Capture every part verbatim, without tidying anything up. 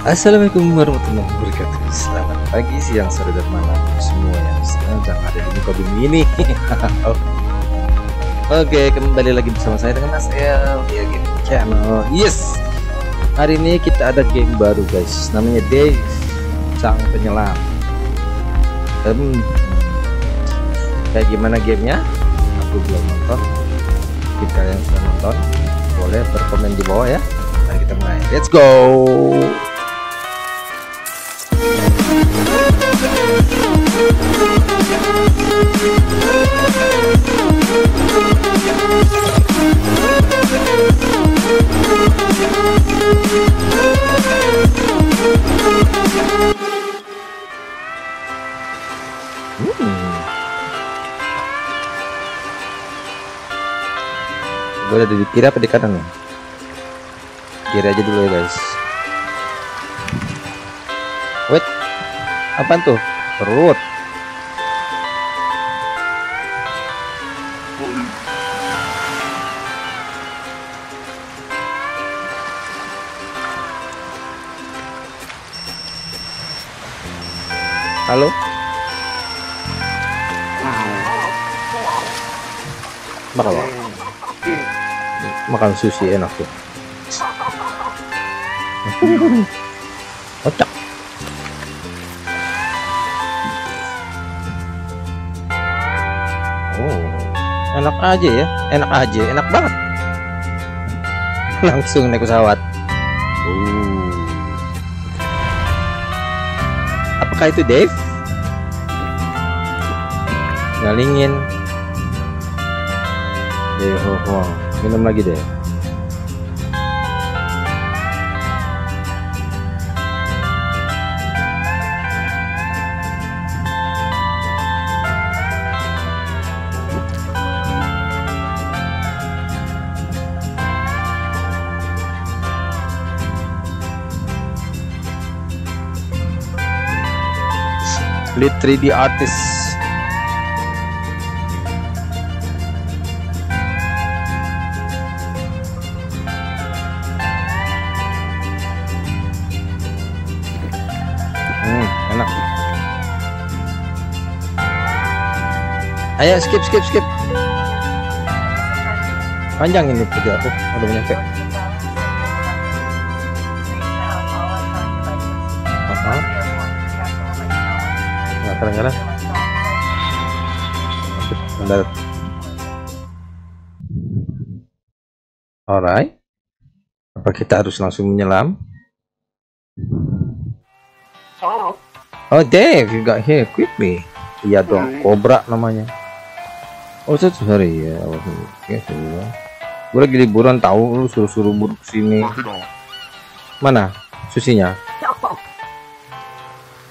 Assalamualaikum warahmatullahi wabarakatuh. Selamat pagi, siang, sore, dan malam semua yang sedang ada di muka bumi ini. Oke, kembali lagi bersama saya dengan Mas El Gaming Channel. Yes, hari ini kita ada game baru guys, namanya Dave sang penyelam. Um, kayak gimana gamenya? Aku belum nonton. Jika yang sudah nonton, boleh berkomen di bawah ya. Mari kita mulai. Let's go. Gue ada di kiri apa di kanan ya? Kiri aja dulu ya guys. Wait, apaan tuh? Perut. Halo? Makan apa? Makan sushi enak tuh. Otak. Oh, enak aja ya, enak aja, enak banget. Langsung naik pesawat. Uh. Apakah itu Dave? Ngalingin. Dave, wow, minum lagi deh. Lead tiga D artist. Hmm, enak. Ayo skip skip skip. Panjang ini video aku, udah nyampe. Kadang-kadang alright, apa kita harus langsung menyelam? Oh Dave, you got here quickly. Iya dong, kobra namanya. Oh sorry ya, gue lagi liburan tahu, lu suruh-suruh buruk sini. Mana susinya?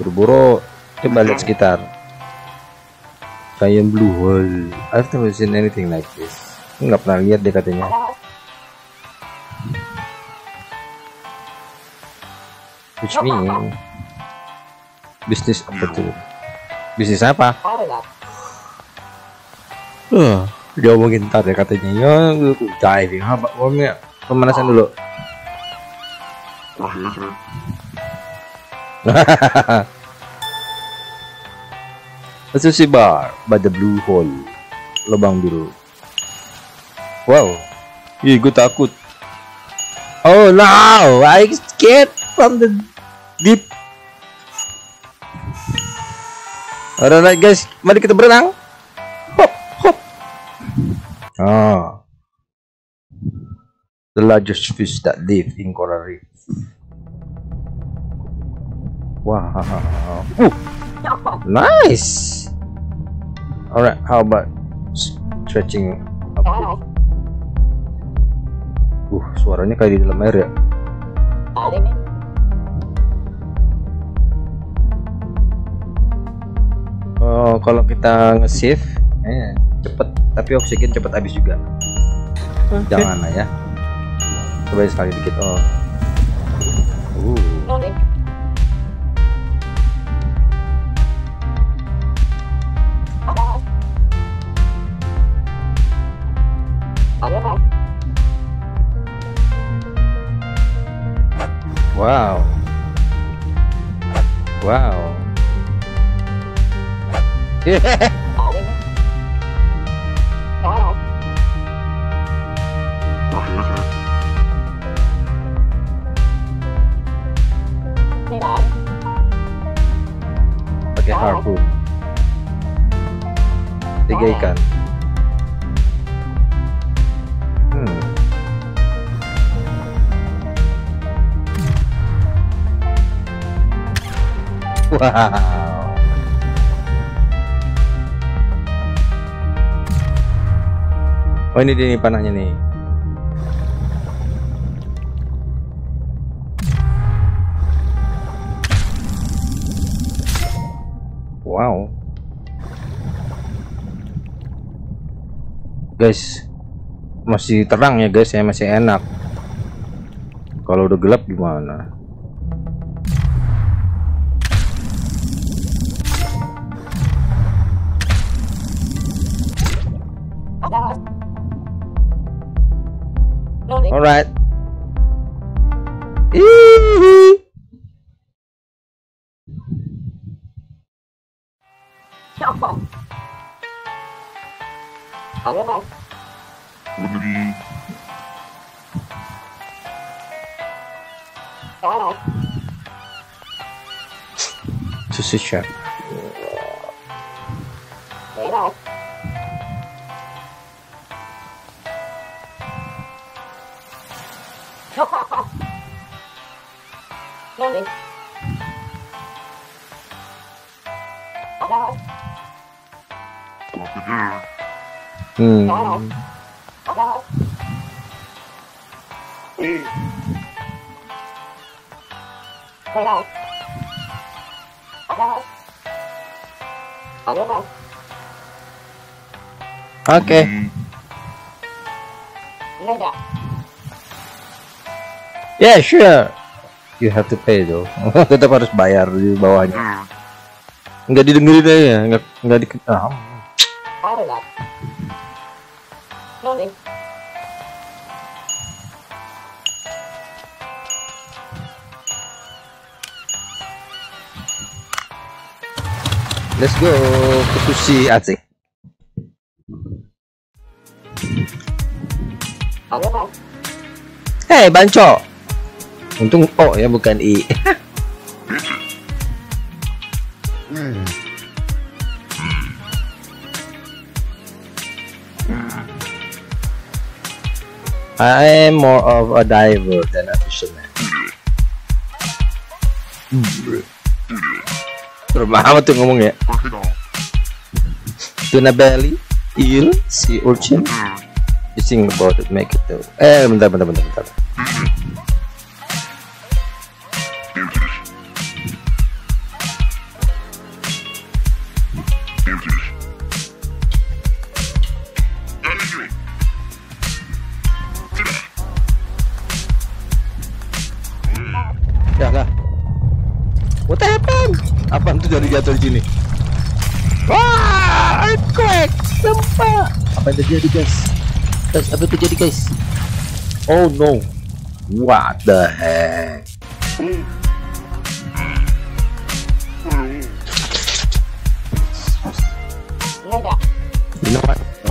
Buru-buru. Coba lihat sekitar. Kayak blue hole. I've never seen anything like this. Nggak pernah lihat deh katanya. Which means bisnis apa tuh? Bisnis apa? Uh, dia omongin ntar ya katanya. Ya, diving. Apa? Pemanasan dulu. Hahaha. A sushi bar by the blue hole, lubang biru. Wow, ih gue takut. Oh no, I scared from the deep. Alright guys, mari kita berenang. Hop hop. Ah, the largest fish that live in coral reef. Wow. Uh. Nice. All right, how about stretching up? Uh, suaranya kayak di dalam air ya. Oh, kalau kita nge-shift, eh, cepet. Tapi oksigen cepet habis juga. Okay. Jangan lah ya. Coba sekali dikit. Oh. Uh. Wow, Wow. Yeah. Pakai harpoon. Tiga ikan. Hmm. Wow. Oh, ini dia nih panahnya nih. Wow. Guys, masih terang ya guys, ya masih enak. Kalau udah gelap gimana? Alright. Iiii. Sushi chef. Hmm. Oke. Yeah, sure. You have to pay though. Tetap harus bayar di bawahnya. Enggak didengerin aja, enggak enggak dikenal. Let's go ke sushi, asik. Hey, banco. Untung O ya, bukan I. I'm more of a diver than a fisherman. Terbawa tuh ngomong ya. Tuna belly, eel, sea urchin. Fishing about it, make it though. Eh, bentar, bentar, bentar, bentar. Jatuh di sini. Wah, earthquake, sumpah. Apa yang terjadi guys? Guys, apa yang terjadi guys? Oh no, what the heck? You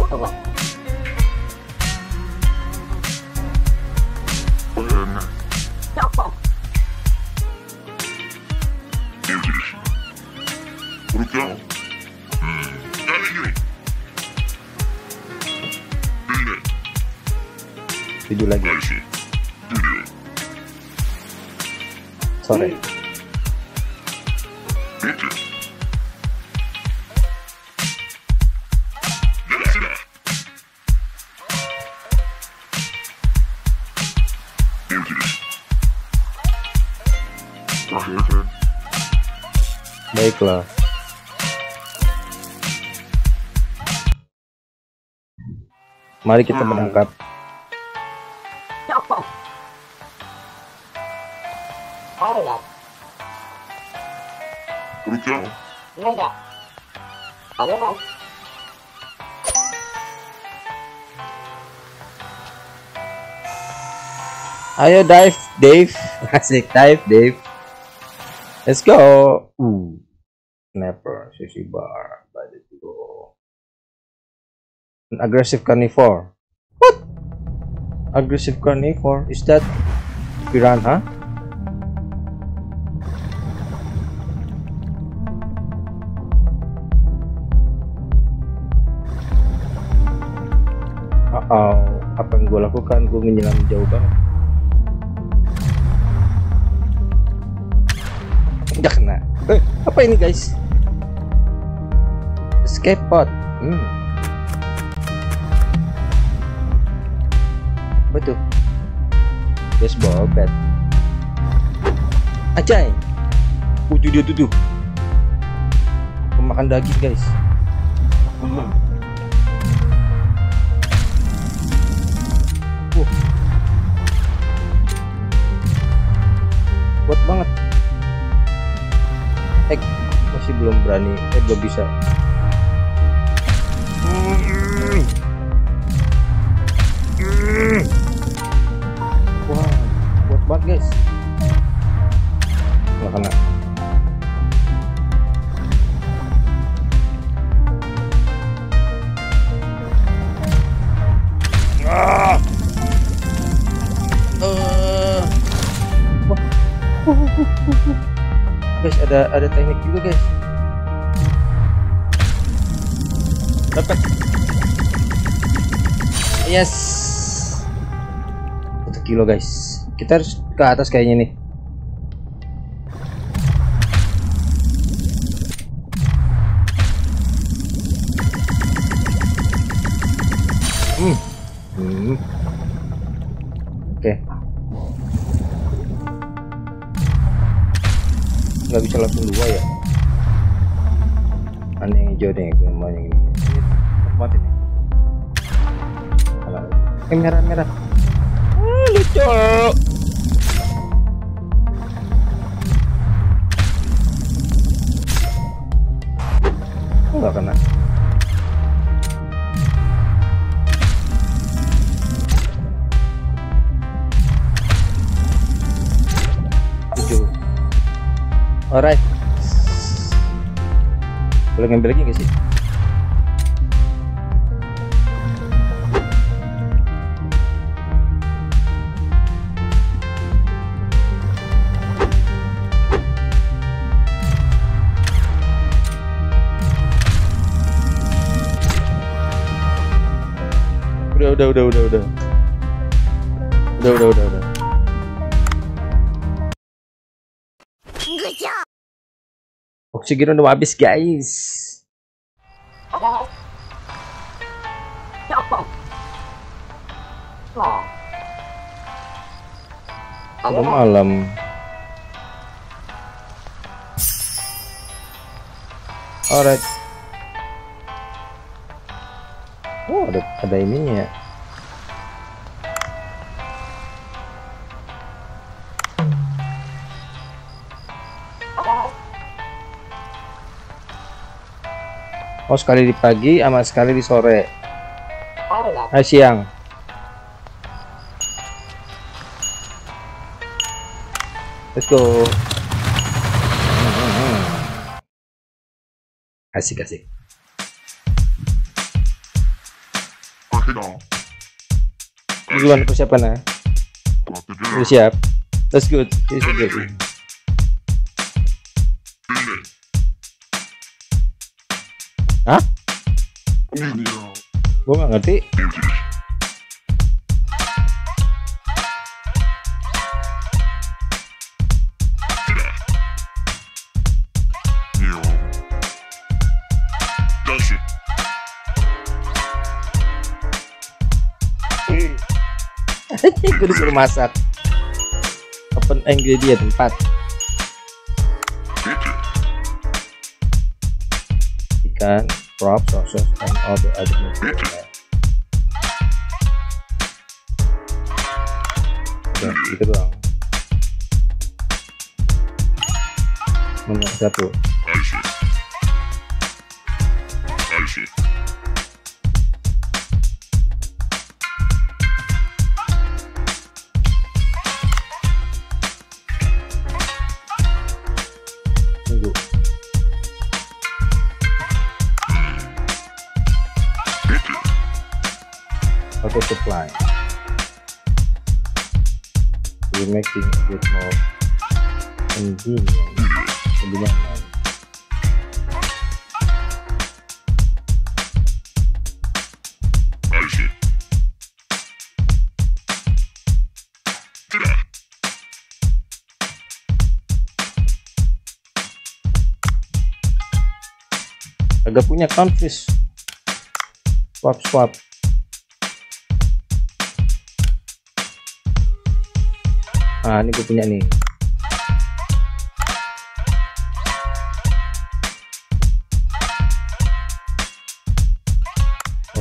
know what? Tujuh lagi. Sorry. Baiklah. Mari kita menangkap. Ayo dive, Dave. Asik, dive, Dave. Let's go. U. Snapper, sushi bar, budget to go. An aggressive carnivore. What? Aggressive carnivore? Is that piranha? Uh-oh. Apa yang gue lakukan? Gue menyelam jauh banget. Nggak kena. Eh, apa ini guys? Escape pod. Hmm. Betul. Baseball bat. Ajay. Uju dia tuh. Pemakan daging guys. Hmm. Kuat banget. Eh, masih belum berani. Eh, belum bisa. Wah, kuat banget guys. Nggak kena. Ah. Guys, ada ada teknik juga guys. Dapat. Yes. satu kilo guys. Kita harus ke atas kayaknya nih. Hmm. Hmm. Oke. Okay. Nggak bisa langsung dua ya, aneh yang hijau deh, gue mau yang ini, mati nih, kalau eh, merah merah, ah, lucu, nggak kena, lucu. Alright, boleh ngambil lagi nggak sih? Udah, udah, udah, udah, udah, udah, udah, udah, udah. Oksigen udah habis guys. Udah malam. Alright. Oh ada ada ininya. Oh sekali di pagi sama sekali di sore. Nah, siang. Let's go. Asik asik. Gimana persiapan ya? Udah siap. Let's go. Let's go. Hah? Gue gak ngerti. Gue disuruh masak. Open ingredient empat. Ikan, prop, sauces, and all the other material. Udah, itu doang. Nomor satu. Tunggu. You make things a bit more convenient. convenient. Agak punya countfish, swap swap. Ah, ini gue punya nih.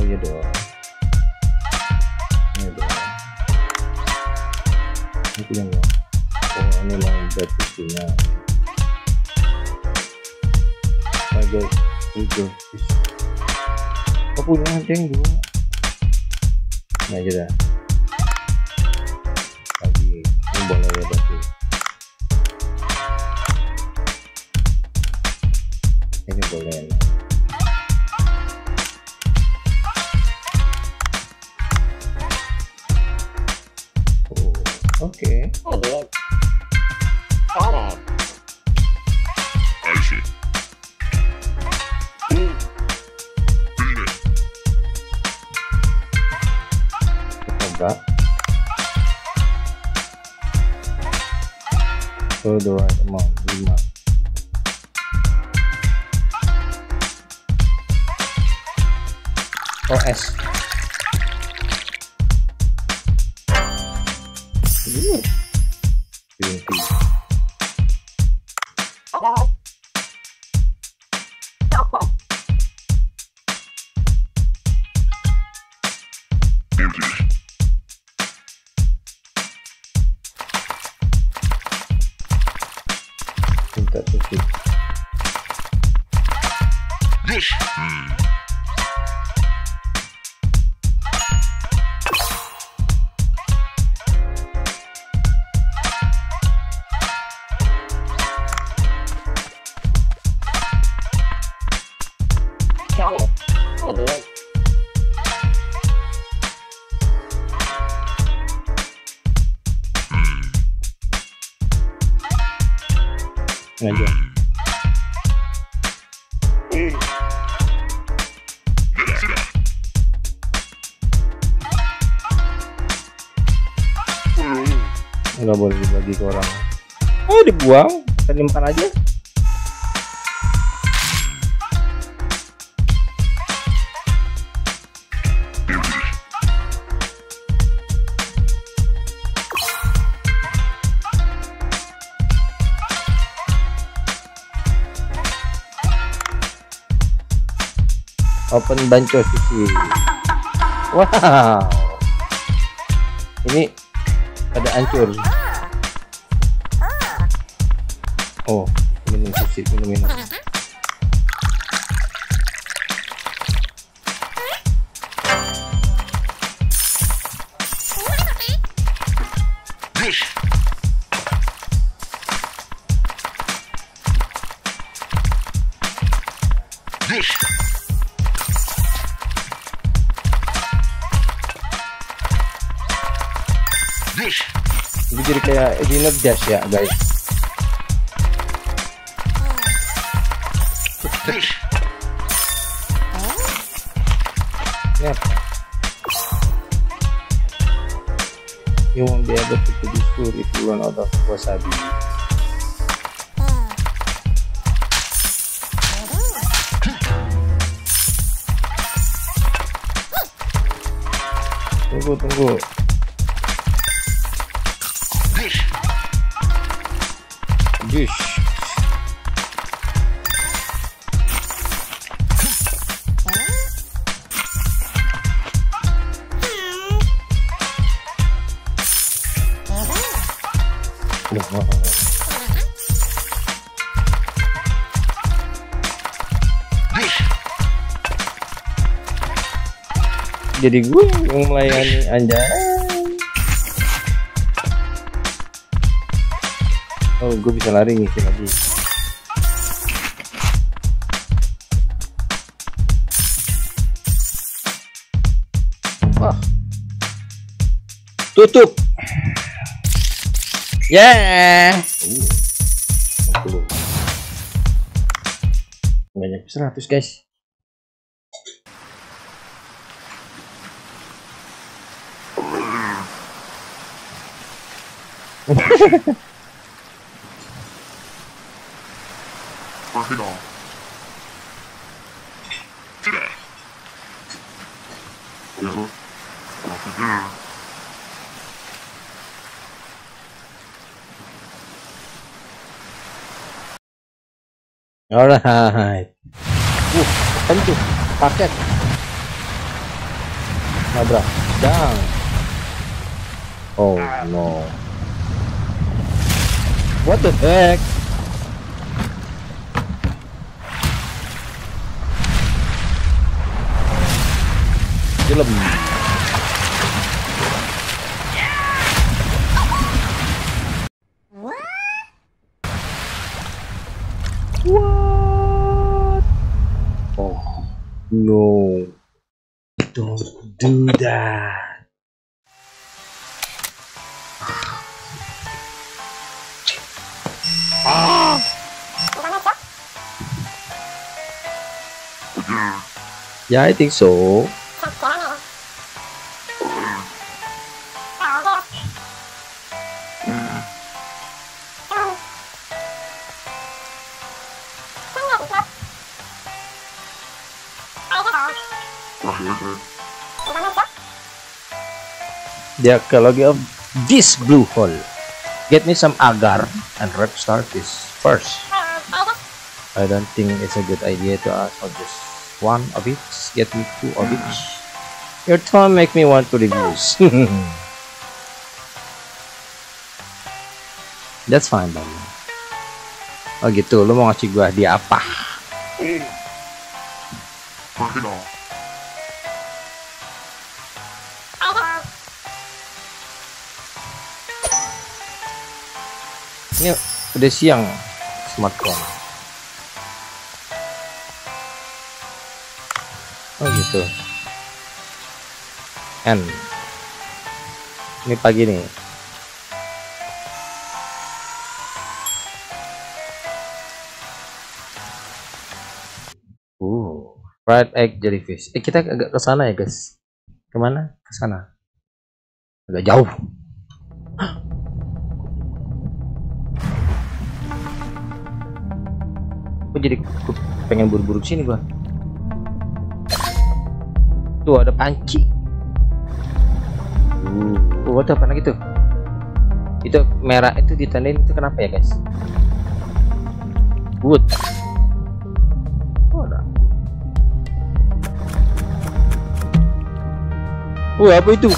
Oh iya dong. Ini dong. Ini punya dong. Oh ini yang berarti punya. Oh guys. Itu punya yang dua nah aja dah lagi ini boleh ya berarti ini boleh ya. Oh oke okay. Oh for the right amount, lima. O S. Ooh. Aja. Enggak boleh dibagi ke orang. Oh dibuang, kita nyimpan aja. Open banco sisi. Wow. Ini pada hancur. Oh, minum sisi, minum minum. Ini jadi kayak dinner dash ya guys. Ini apa? You won't be able to do this tour if you run out of wasabi. Tunggu tunggu. Dish. Jadi gue yang melayani Anda. Oh, gue bisa lari ngisi lagi. Wah. Tutup. Yeah. Uh, banyak seratus guys. Alright. Uh, tentu paket. Nabrak. Down. Oh no. What the heck? Jelem. No, don't do that. Ah! Yeah, I think so. The archaeology of this blue hole. Get me some agar and red starfish first. I don't think it's a good idea to ask for just one of each. Get me two of each. Your tone make me want to reduce. That's fine by me. Oh gitu, lu mau ngasih gua dia apa? Ini udah siang smartphone. Oh gitu. N. Ini pagi nih. Uh, fried egg jellyfish. Eh kita agak ke sana ya guys. Kemana? Ke sana. Agak jauh. Jadi pengen buru-buru sini gua. Tuh ada panci. Uh, waduh apa lagi tuh? Itu merah itu ditandain itu kenapa ya guys? Wood. Oh, ada. Uh, apa itu?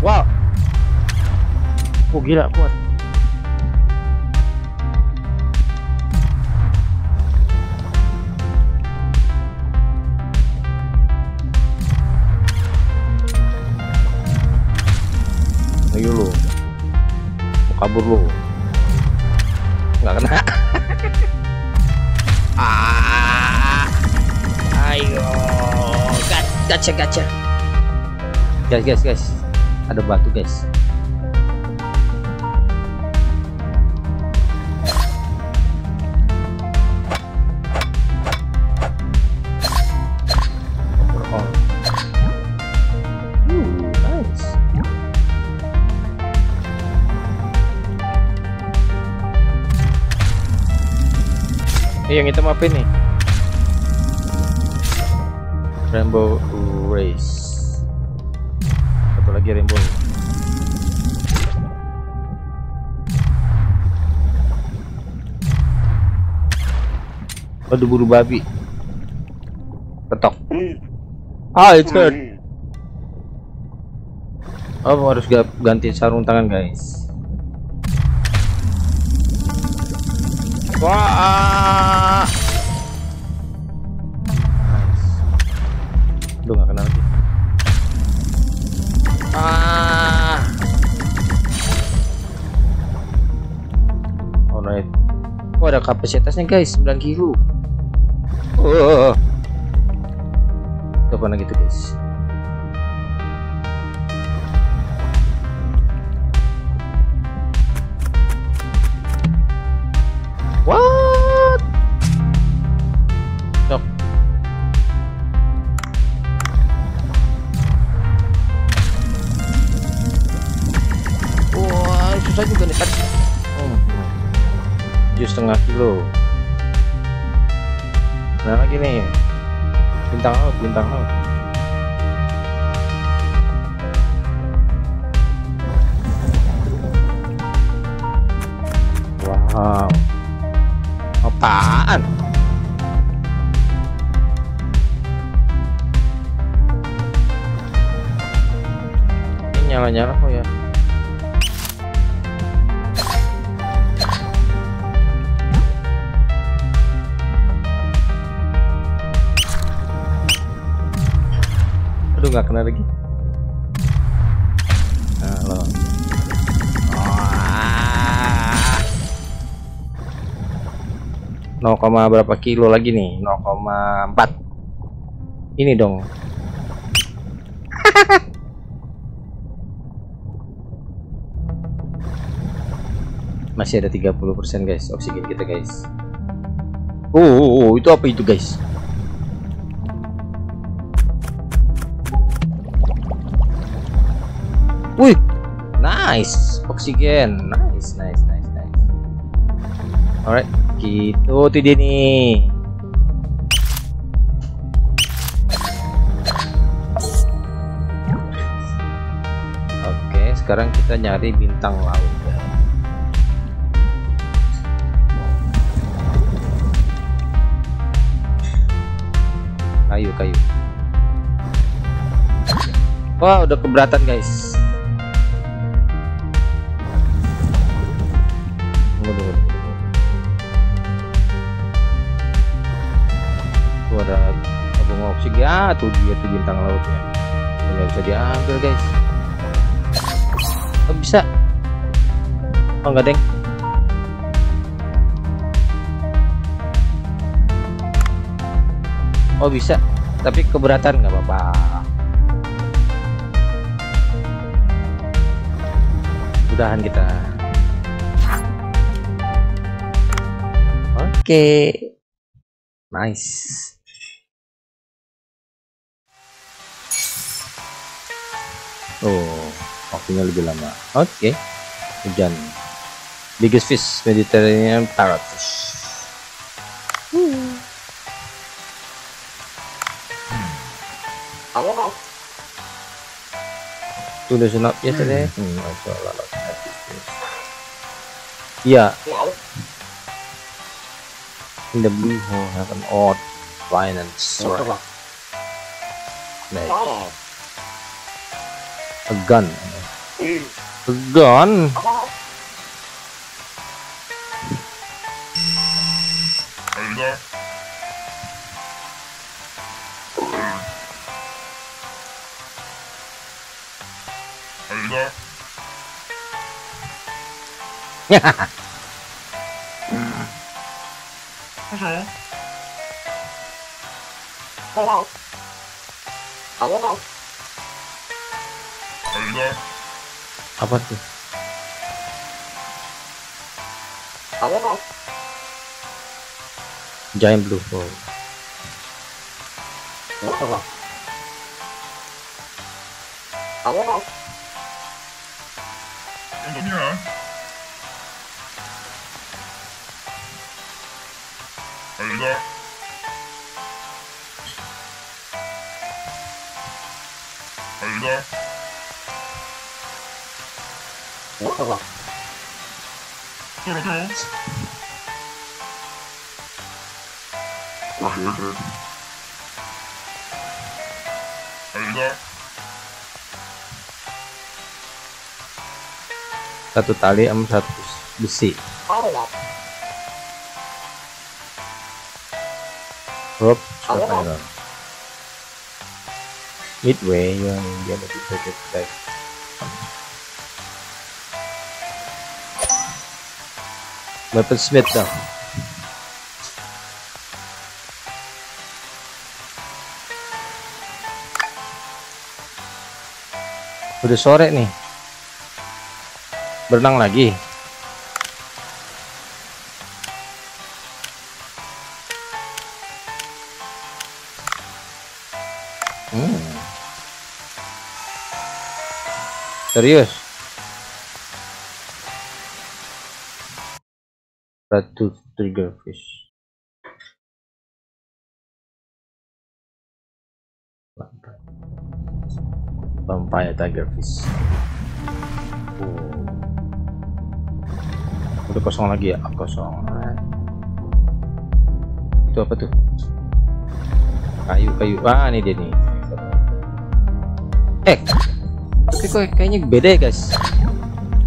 Wow. Oh gila kuat. Ayo lo, mau kabur lo, nggak kena. Ah, ayo, gacha, gacha, guys, guys, guys, ada batu guys. Eh, yang hitam apa ini? Rainbow Race. Satu lagi rainbow. Aduh buru babi. Ketok. Ah, it's hurt. Oh, harus ganti sarung tangan, guys. Wah, nice. Lu gak kenal sih. Ah, alright. Wah, ada kapasitasnya guys, sembilan kilo. Oh, kapan gitu guys? susah juga nih tadi. Oh, tujuh setengah kilo. Nah lagi nih, bintang laut, bintang laut. Wow, apaan? Ini nyala-nyala kok ya? Aduh, nggak kena lagi. Halo. nol, berapa kilo lagi nih? nol koma empat. Ini dong. Masih ada tiga puluh persen guys, oksigen kita guys. Oh, oh, oh, itu apa itu guys? Wih, nice, oksigen, nice, nice, nice, nice. Alright. Gitu tuh dia nih. Oke, sekarang kita nyari bintang laut. Kayu, kayu. Wah, udah keberatan guys. Tunggu, tunggu. Ada tabung oksigen ya, tuh dia tuh bintang lautnya. Nggak bisa diambil guys. Oh, bisa? Oh enggak deng. Oh bisa, tapi keberatan nggak apa-apa. Mudahan kita. Oke, okay. Nice. Oh, waktunya lebih lama. Oke, okay. Hujan. Biggest fish, Mediterranean parrotfish. Hmm. Halo. Sudah sunat ya tadi. Hmm, iya. In the blue hole have an odd finance story. Nice. A gun. A gun. Apa tuh? Giant blue hole. Wow. Satu tali sama satu besi. Rope, short iron. Midway yang dia lebih dekat. Weapon smith dah. Udah sore nih. Berenang lagi. Hmm. Serius? Flattooth triggerfish. Vampire tigerfish. Oh. Udah kosong lagi ya? Kosong. Itu apa tuh? Kayu-kayu. Ah, ini dia nih. Eh, tapi kok kayaknya beda ya guys.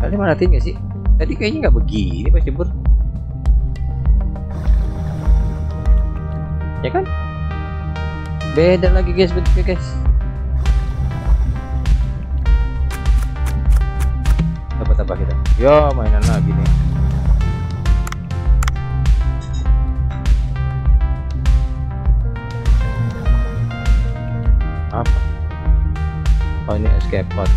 Kalian merhatiin gak sih? Tadi kayaknya nggak begini pas nyebur. Ya kan? Beda lagi guys bentuknya guys. Apa kita? Yo, mainan lagi nih. Apa? Oh, ini escape pod.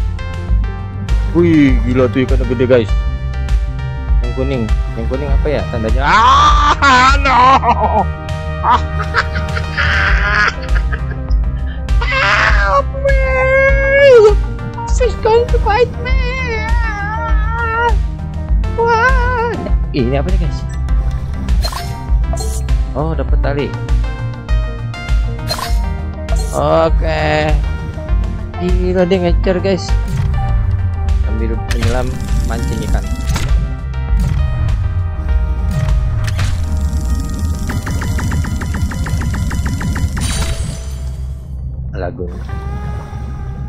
Wih, gila tuh ikan gede guys. Yang kuning, yang kuning apa ya tandanya? Ah, no. Ah. Help me! She's going to bite me. Wah, ini apa nih guys? Oh, dapat tali. Oke, gila dia ngejar guys. Ambil penyelam mancing ikan. Lagun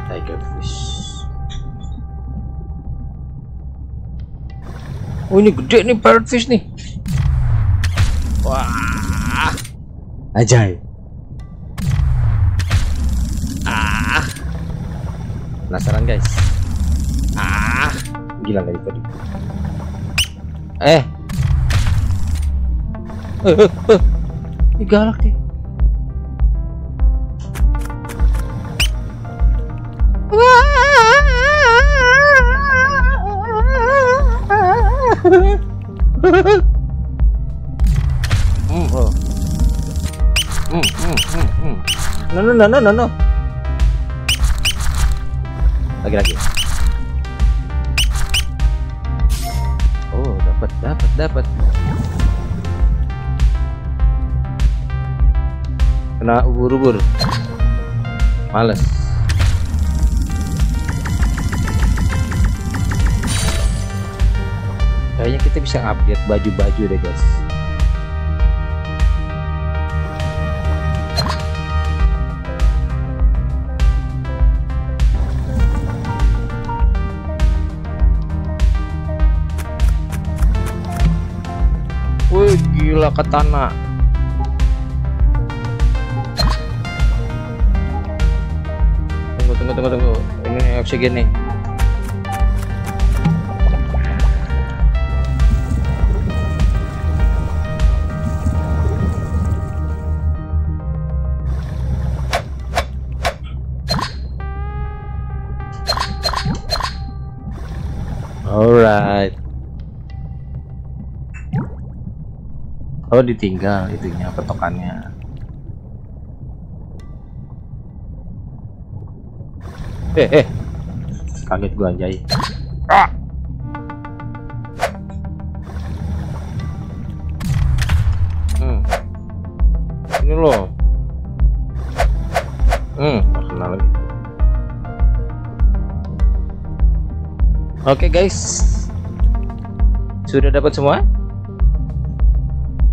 tiger fish. Oh, ini gede nih parrotfish nih. Wah, ajaib. Ah, penasaran guys. Ah, gila dari tadi. Eh, eh, eh, eh. Ini galak deh. Mm, oh. mm, mm, mm, mm. No, no, no, no, no, no. Lagi, lagi. Oh, dapat, dapat, dapat. Kena ubur-ubur. Males. Kayaknya kita bisa update baju-baju deh guys. Wih, gila katana. Tunggu, tunggu, tunggu, tunggu. Ini oksigen nih. Alright. Oh, ditinggal itunya petokannya. Eh, eh. Kaget gua anjay. Ah. Hmm. Ini loh. Hmm, kena lagi. Oke okay guys, sudah dapat semua?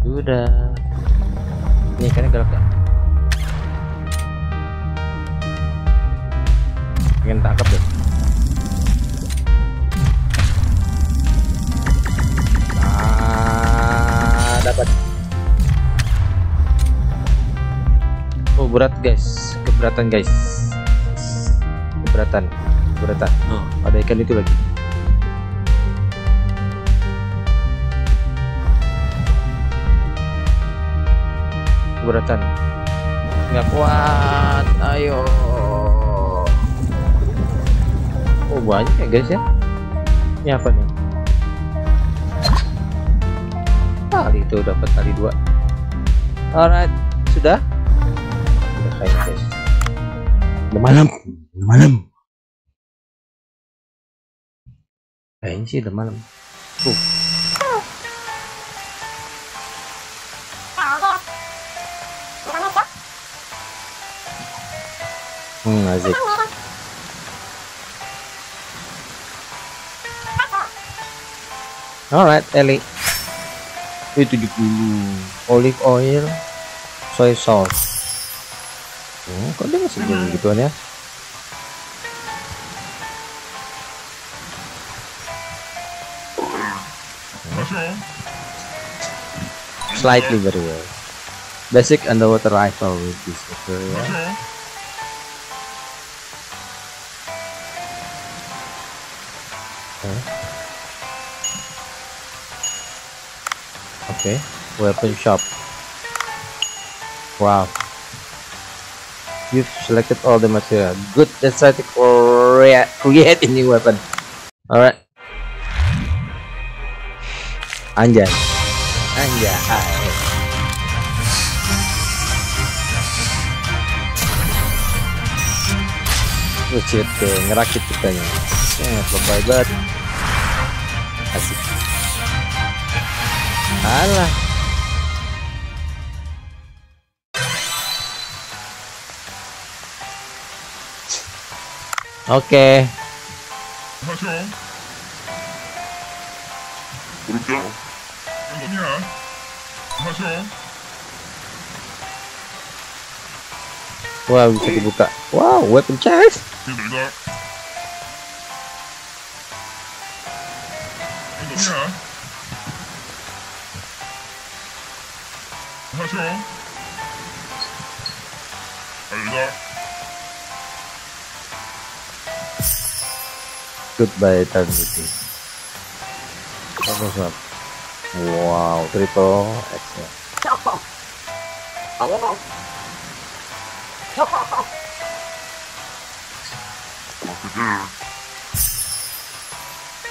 Sudah. Ini ikannya galak gak? Pengen tangkap deh. Ah, dapat. Oh, berat guys, keberatan guys, keberatan, keberatan. Oh, ada ikan itu lagi. Keberatan, nggak kuat. Ayo. Oh, banyak ya guys ya. Ini apa nih? Tali itu dapat tali dua. Alright, sudah. Sudah kayaknya guys. Udah malam, udah malam. Kayaknya sih udah malam. Tuh. Hmm, asik. Alright, Ellie. Itu tujuh puluh. Olive oil, soy sauce. Oh, kok dia masih jadi gituan ya? Slightly very well. Basic underwater rifle with this. Okay, ya. Oke, okay. Weapon shop. Wow, you've selected all the material. Good, that's how to create a new weapon. Alright. Anjay, anjay. Lucit deh, ngerakit kitanya. Eh, lebay banget. Asik. Alah. Oke. Okay. Wah, wow, bisa dibuka. Wow, weapon chest. Goodbye, Tanzania. Wow, triple X.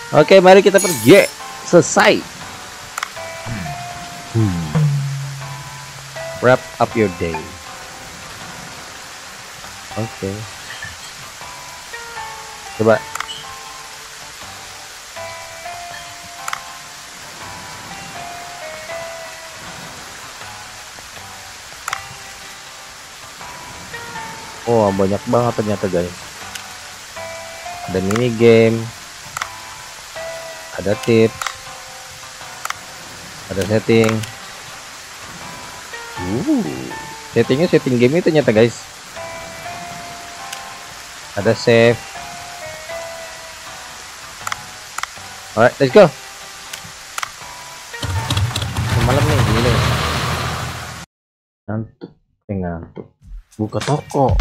Oke, mari kita pergi. Selesai. Hmm. Wrap up your day. Oke. Okay. Coba. Oh, banyak banget ternyata guys. Ada mini game, ada tips, ada setting. Uh, settingnya setting game itu ternyata guys. Ada save. Alright, let's go. Semalam nih gini. Ngantuk, ngantuk. Buka toko.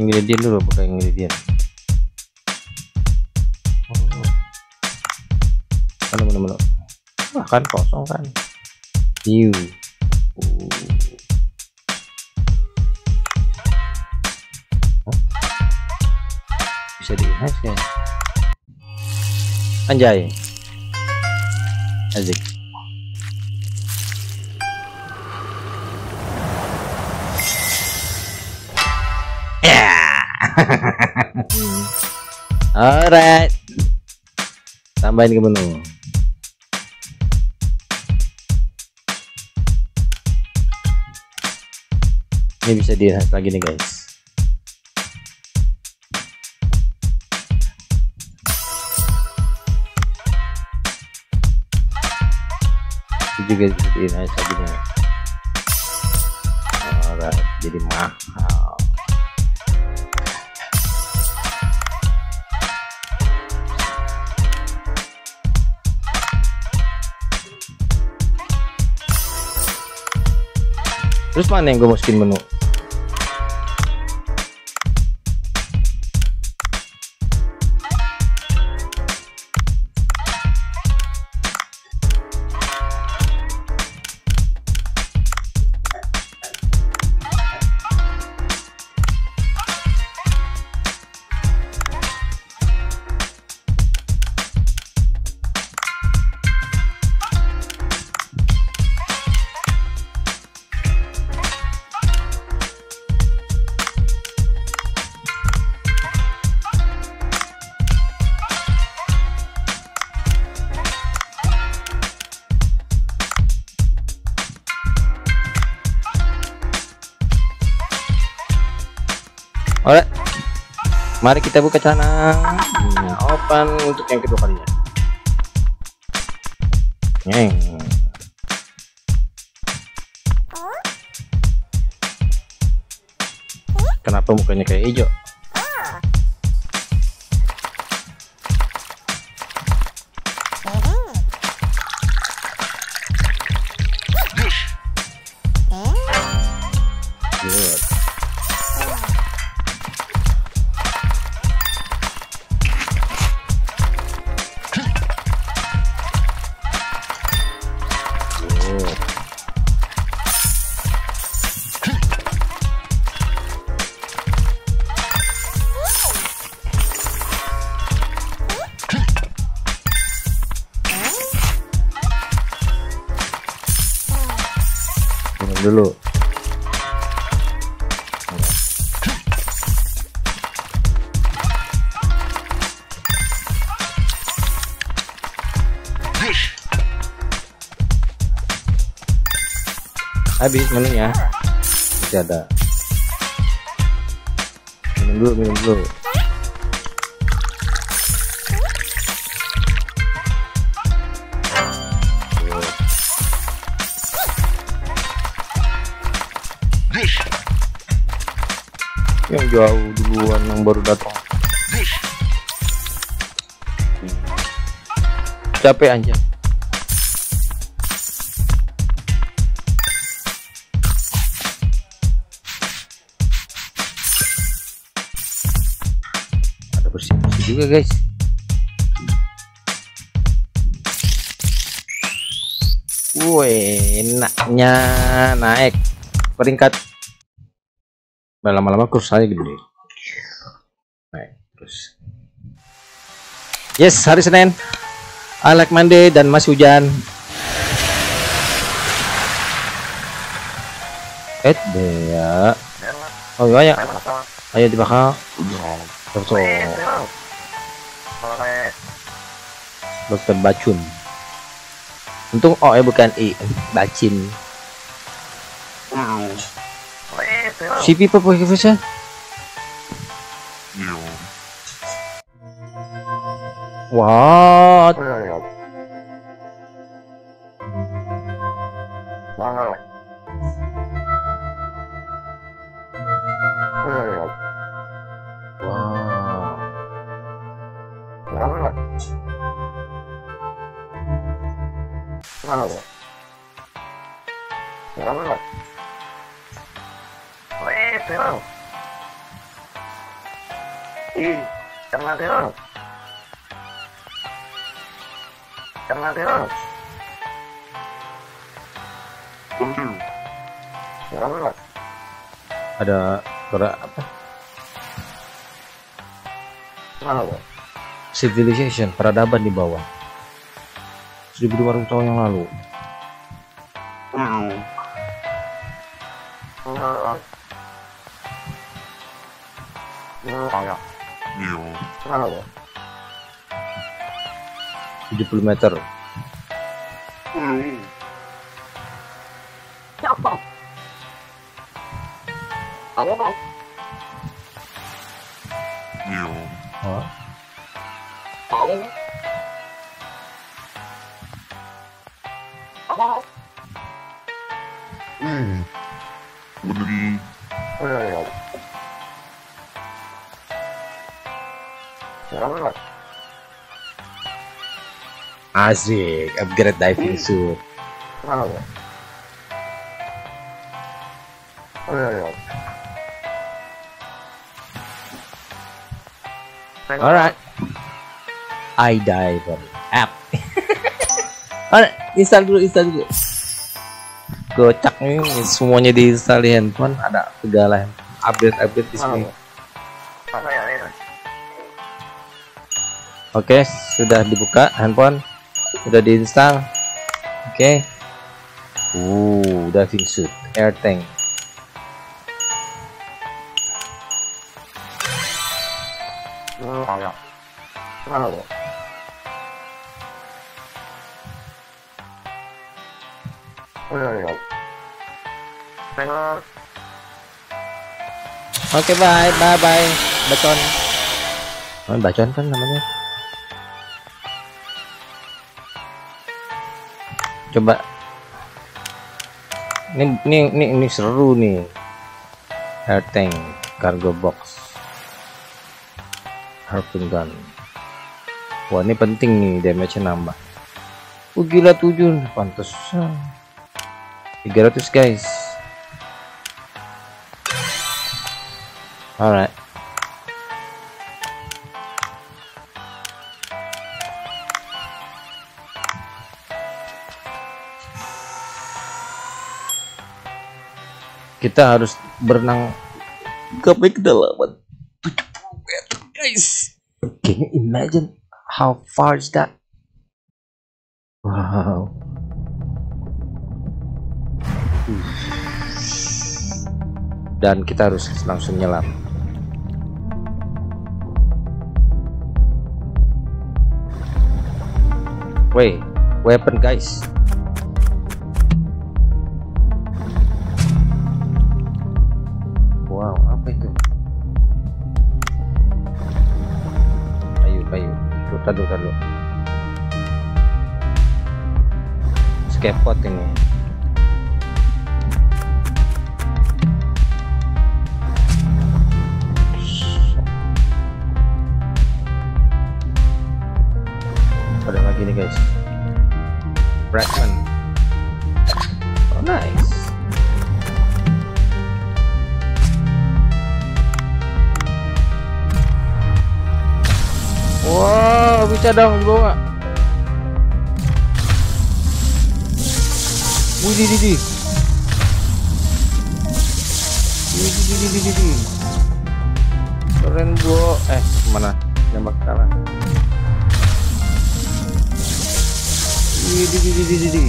Ingredient dulu, pakai ingredient. Mana mana mana. Wah, kan kosong kan. New. Uh. Bisa di-hack ya. Anjay. Asik. Alright, tambahin ke menu. Ini bisa dilihat lagi nih guys. Ini juga bisa dilihat lagi nih. Alright, jadi mahal. Terus mana yang gue masukin menu? Mari kita buka channel. Nah, open untuk yang kedua kalinya. Neng. Kenapa mukanya kayak hijau? Dulu habis menunya, masih ada. Minum dulu minum dulu. Yang jauh duluan, yang baru datang capek anjir. Ada bersih-bersih juga, guys. Woi, enaknya naik peringkat. Lama-lama kurs saya gede. Baik, terus. Yes, hari Senin. I like Monday dan masih hujan. Eh, dia. Oh, iya ya. Ayo dibakar. Terus. Dokter Bacun. Untung oh ya bukan i, Bacin. C P pakai visa? What? Ada berat apa? Civilization, peradaban di bawah seribu dua ratus tahun yang lalu. tujuh puluh meter. Asik, upgrade diving suit. Alright, I diver app. Alright, install dulu, install dulu. Gocak nih, semuanya diinstal di handphone. Ada segala update-update di sini. Oke, okay, sudah dibuka handphone, sudah diinstal. Oke, okay. Uh, diving suit, air tank. Oke, okay, bye, bye, bye, beton. Cuman bacaan kan namanya. Coba. Ini ini ini, ini seru nih. Air tank, cargo box, harping gun. Wah, ini penting nih, damage-nya nambah. Oh gila, tujuh pantas. tiga ratus guys. Alright. Kita harus berenang sampai kedalaman tujuh puluh meter guys. Can you imagine how far is that? Wow. Dan kita harus langsung nyelam. Wait, weapon guys. Wow, apa itu? Ayo, ayo, kita dulu, dulu. Scaffold ini. Ada lagi nih guys, fragment. Oh nice. Wow, bisa dong bawa. Widi didi. Widi didi didi didi. Keren bawa. Eh mana? Nembak salah. Di di di di di.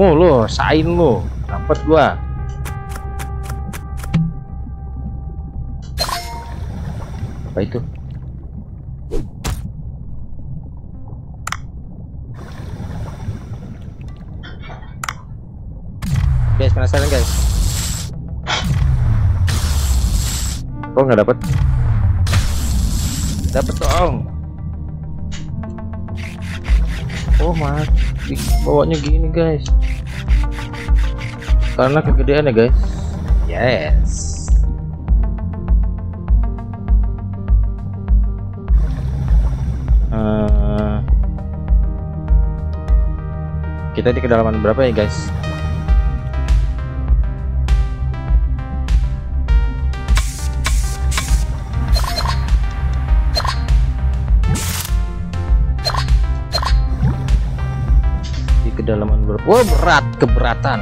Oh lo, sain lo, dapat gua. Apa itu? Guys, penasaran guys. Oh nggak dapat, dapat dong. Oh mati, bawanya gini guys. Karena kegedean ya guys. Yes. Uh, kita di kedalaman berapa ya guys? Kedalaman ber oh, berat keberatan.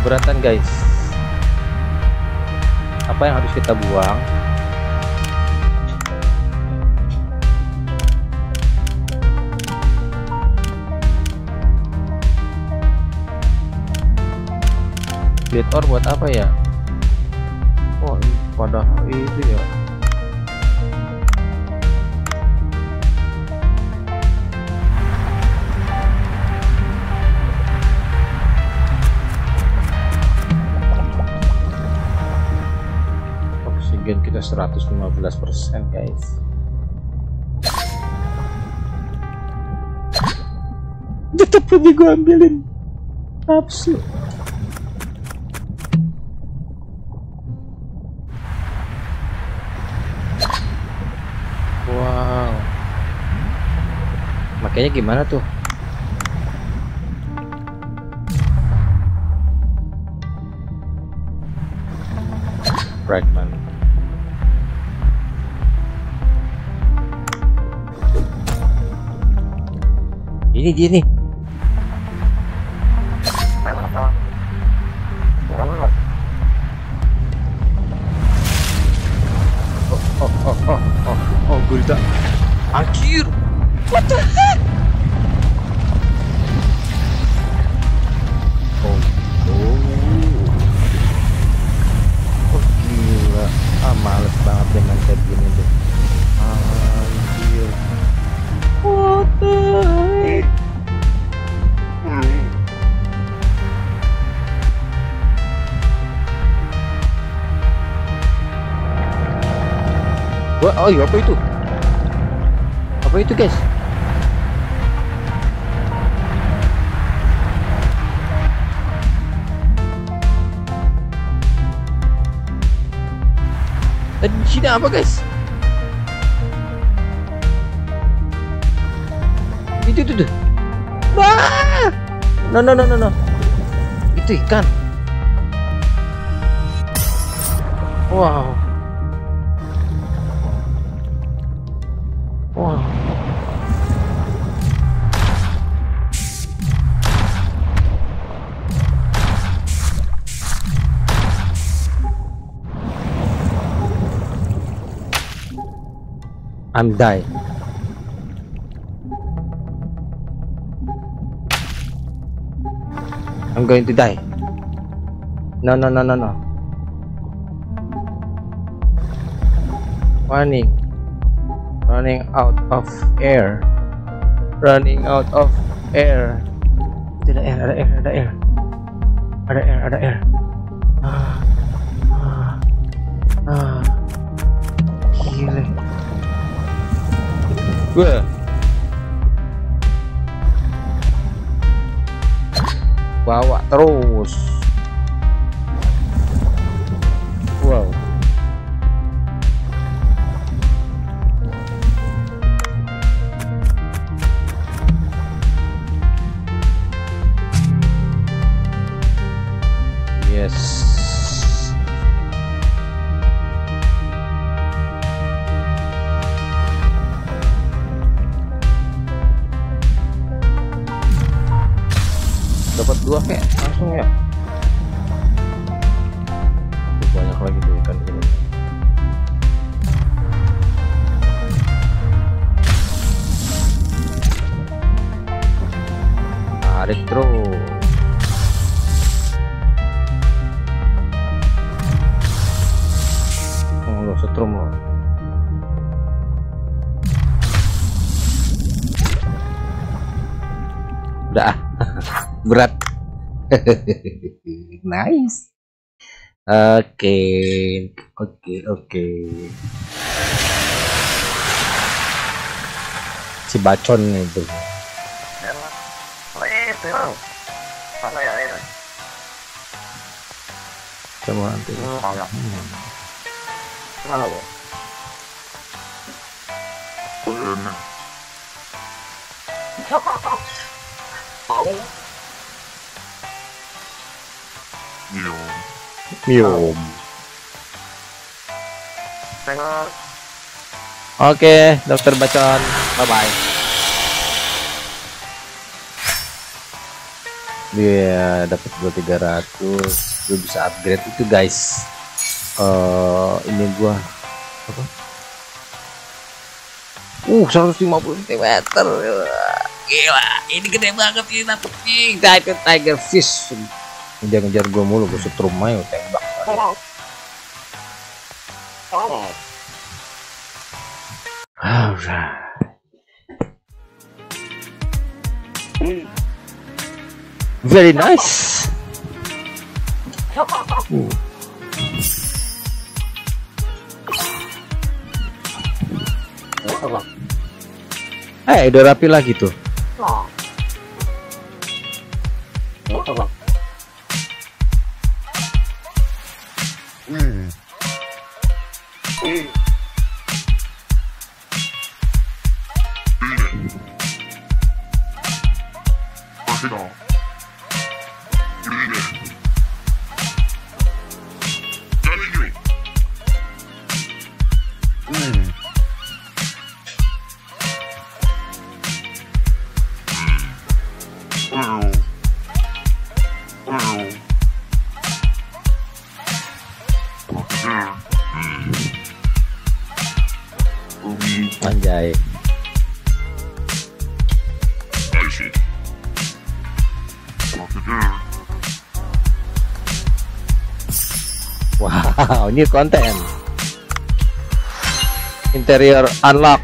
Keberatan guys. Apa yang harus kita buang? Blade ore buat apa ya? Oh, padahal itu ya. Oksigen kita seratus lima belas persen guys. Tetap aja gue ambilin. Absurd. Kayaknya gimana tuh? Fragment. Ini dia nih. Oh oh oh oh oh oh gurita. Akhir. What the heck? Oh, oh, oh, Wah, oh iya, apa itu? Apa itu, guys? Tadi di sini apa, guys? Itu tuh. Wah! No no no no no. Itu ikan. Wow. Wow. I'm dying. I'm going to die. No, no, no, no, no. Running, running out of air, running out of air. Ada air, ada air, ada air, ada air, ada air. Ah, ah, ah. Gila. Wah. Bawa terus. Wow. Yes. Dapat dua kayak langsung ya. Banyak lagi tuh ikan ini. Tarik terus. Oh, lo setrum lo. Udah. Berat. Nice. Oke, oke, oke. Si bacon itu. Coba nanti. Miom, miom. Oke, dokter Bacon, bye bye. Dia dapat gua tiga ratus, gua bisa upgrade itu guys. Uh, ini gua apa? Uh, seratus lima puluh sentimeter. Gila, ini gede banget ini dapetnya. Tiger tiger fish. Dia ngejar gue mulu, gue setrum ayo tembak. Alright. Very nice. Uh. Eh, udah rapi lagi tuh. Anjay. Wow, new konten. Interior unlock.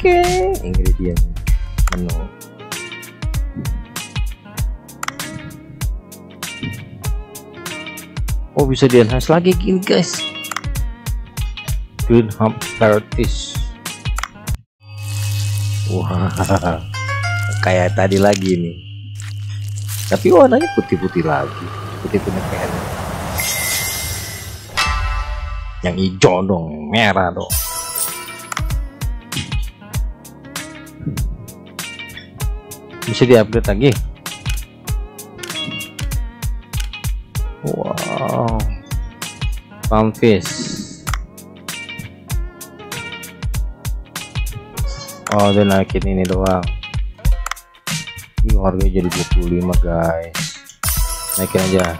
okay. Ingredient menu. Oh, bisa di enhance lagi gini guys. Green hump parrotfish. Wah, wow. Kayak tadi lagi nih. Tapi warnanya putih-putih lagi. Putih-putih kayak yang hijau dong, merah dong. Bisa diupdate lagi. Wow, pamfish. Oh, dia naikin ini doang. Ini harganya jadi dua puluh lima guys. Naikin aja.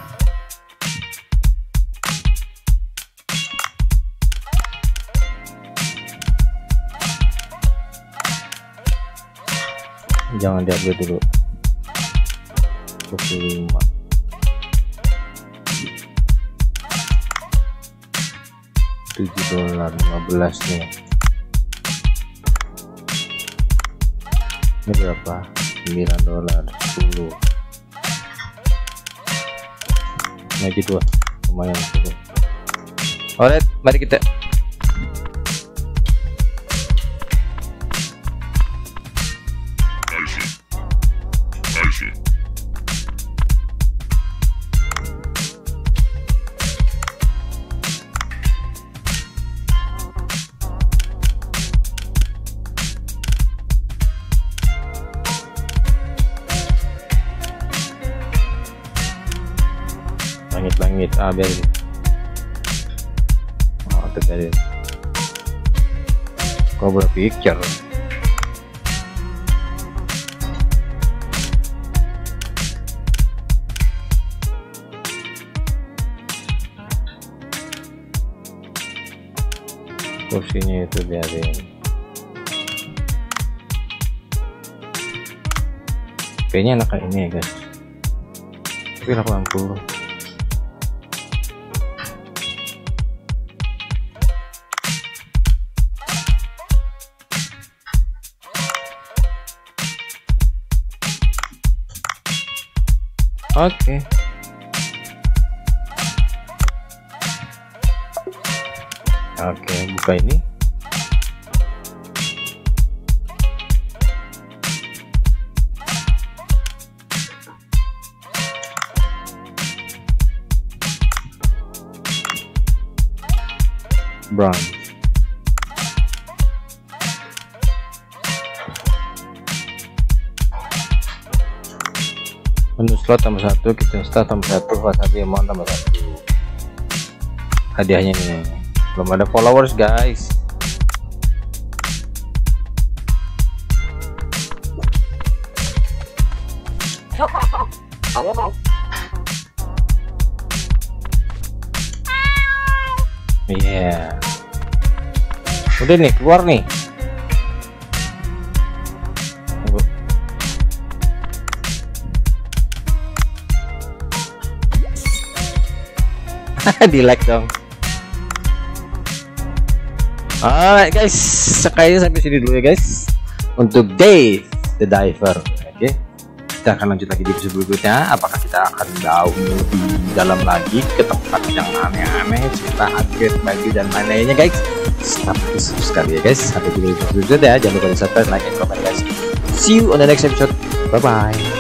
Jangan diupdate dulu. dua puluh lima. tujuh dolar lima belas nih. Ini berapa? sembilan dolar sepuluh. Ini aja dua. Lumayan sepuluh. Alright, mari kita langit-langit, ah biar ini. Oh, terjadi Cobra Picture. Kursinya itu biarin. Kayaknya enak kayak ini ya guys. Tapi lakukan dulu. Oke, okay. Oke, okay, buka ini. Brown. Menu slot tambah satu, kitchen staff tambah satu, wasabi emon tambah satu. Hadiahnya nih, belum ada followers guys. Iya, yeah. Udah nih keluar nih. Di like dong. Alright guys, sekalian sampai sini dulu ya guys untuk Dave the Diver. Oke, okay. Kita akan lanjut lagi di episode berikutnya. Apakah kita akan jauh lebih dalam lagi ke tempat yang aneh-aneh, cerita upgrade bagi dan lain-lainnya guys. Stop subscribe ya guys. Sampai jumpa di episode berikutnya. Jangan lupa di subscribe, like, and comment guys. See you on the next episode. Bye bye.